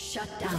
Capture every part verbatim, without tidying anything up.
Shut down.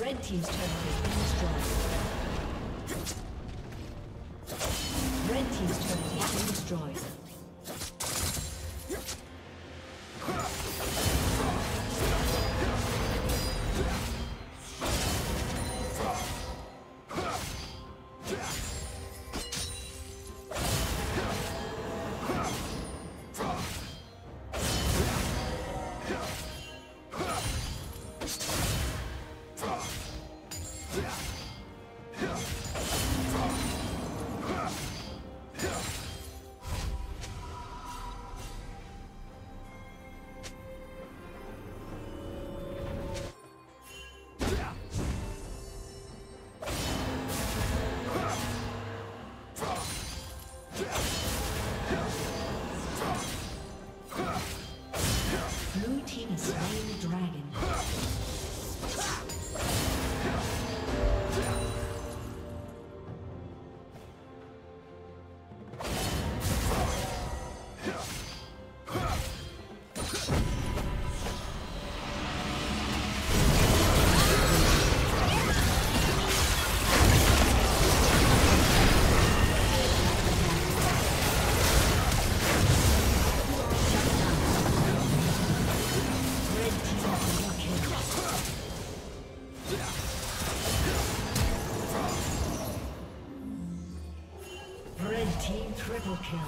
Red team's turret has been destroyed. Red team's turret has been destroyed. Triple kill.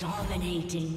Dominating.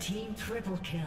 Team triple kill.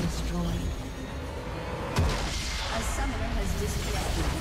Destroyed. A summoner has disconnected.